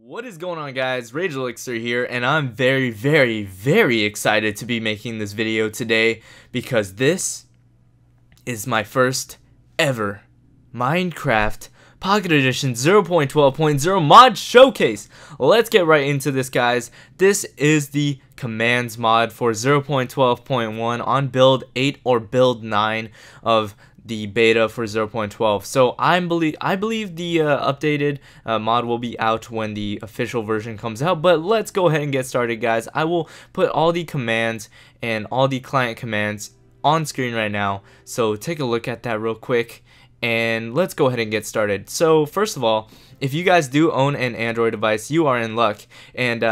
What is going on, guys? RageElixir here, and I'm very, very, very excited to be making this video today because this is my first ever Minecraft Pocket Edition 0.12.0 mod showcase. Let's get right into this, guys. This is the commands mod for 0.12.1 on build 8 or build 9 of the beta for 0.12. So I believe the updated mod will be out when the official version comes out, but let's go ahead and get started, guys. I will put all the commands and all the client commands on screen right now, so take a look at that real quick and let's go ahead and get started. So first of all, if you guys do own an Android device, you are in luck, and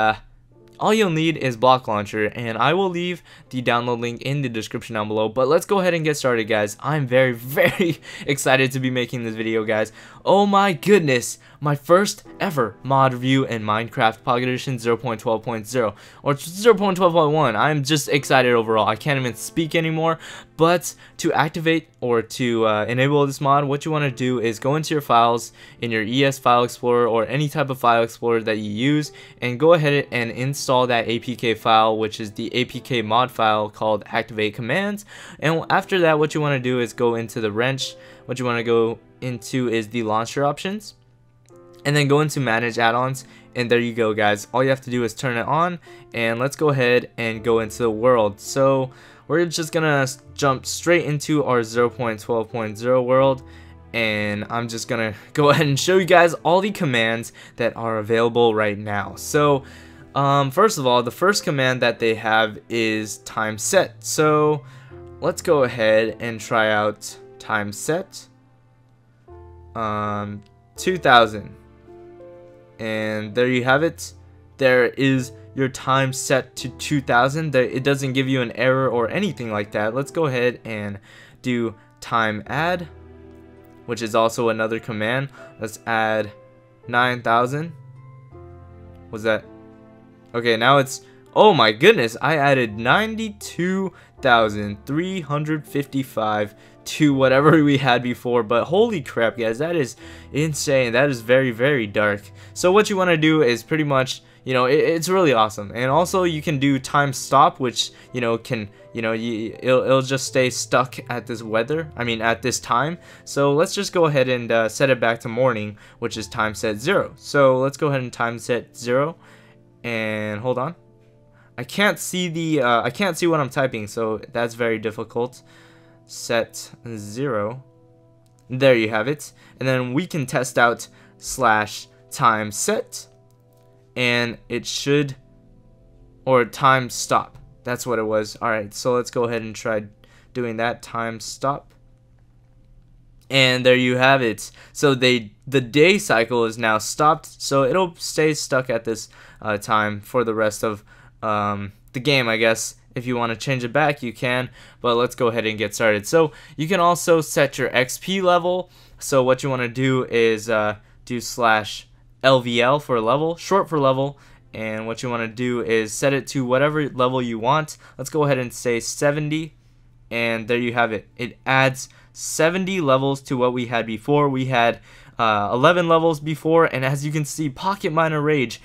all you'll need is Block Launcher, and I will leave the download link in the description down below. But let's go ahead and get started, guys. I'm very, very excited to be making this video, guys. Oh my goodness, my first ever mod review in Minecraft Pocket Edition 0.12.0 or 0.12.1. I'm just excited overall. I can't even speak anymore. But to activate or to enable this mod, what you want to do is go into your files in your ES file explorer or any type of file explorer that you use, and go ahead and install that APK file, which is the APK mod file called activate commands. And after that, what you want to do is go into the wrench. What you want to go into is the launcher options, and then go into manage add-ons, and there you go, guys. All you have to do is turn it on, and let's go ahead and go into the world. So we're just gonna jump straight into our 0.12.0 world, and I'm just gonna go ahead and show you guys all the commands that are available right now. So first of all, the first command that they have is time set. So let's go ahead and try out time set 2000, and there you have it. There is your time set to 2000. It doesn't give you an error or anything like that. Let's go ahead and do time add, which is also another command. Let's add 9000. Was that okay? Now it's, oh my goodness, I added 92,355 to whatever we had before. But holy crap, guys, that is insane. That is very, very dark. So what you want to do is pretty much, you know, it's really awesome. And also you can do time stop, which, you know, can, you know, it'll just stay stuck at this weather, I mean at this time. So let's just go ahead and set it back to morning, which is time set 0. So let's go ahead and time set 0, and hold on, I can't see the I can't see what I'm typing, so that's very difficult. Set 0, there you have it. And then we can test out slash time set, and it should, or time stop, that's what it was. All right, so let's go ahead and try doing that time stop, and there you have it. So the day cycle is now stopped, so it'll stay stuck at this time for the rest of the game, I guess. If you want to change it back, you can, but let's go ahead and get started. So you can also set your XP level. So what you want to do is do slash LVL for level, short for level, and what you want to do is set it to whatever level you want. Let's go ahead and say 70, and there you have it. It adds 70 levels to what we had before. We had 11 levels before, and as you can see, Pocket Miner Rage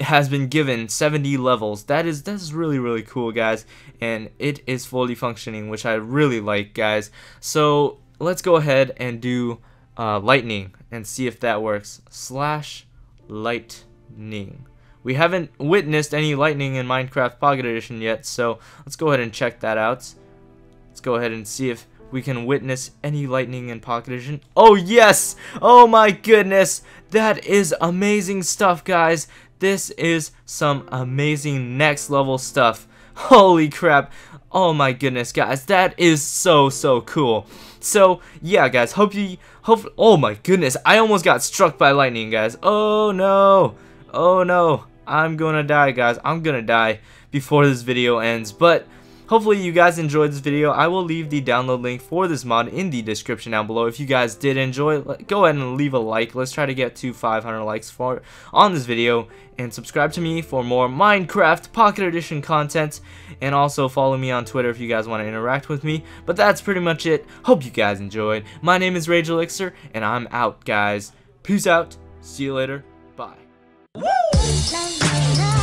has been given 70 levels. That's really, really cool, guys, and it is fully functioning, which I really like, guys. So let's go ahead and do lightning and see if that works. Slash lightning. We haven't witnessed any lightning in Minecraft Pocket Edition yet, so let's go ahead and check that out. Let's go ahead and see if we can witness any lightning in Pocket Edition. Oh yes! Oh my goodness! That is amazing stuff, guys. This is some amazing next level stuff. Holy crap. Oh my goodness, guys, that is so, so cool. So yeah, guys, hope oh my goodness, I almost got struck by lightning, guys. Oh no, oh no, I'm gonna die, guys. I'm gonna die before this video ends. But Hopefully you guys enjoyed this video. I will leave the download link for this mod in the description down below. If you guys did enjoy, go ahead and leave a like. Let's try to get to 500 likes on this video, and subscribe to me for more Minecraft Pocket Edition content, and also follow me on Twitter if you guys want to interact with me. But that's pretty much it. Hope you guys enjoyed. My name is RageElixir, and I'm out, guys. Peace out. See you later. Bye. Woo!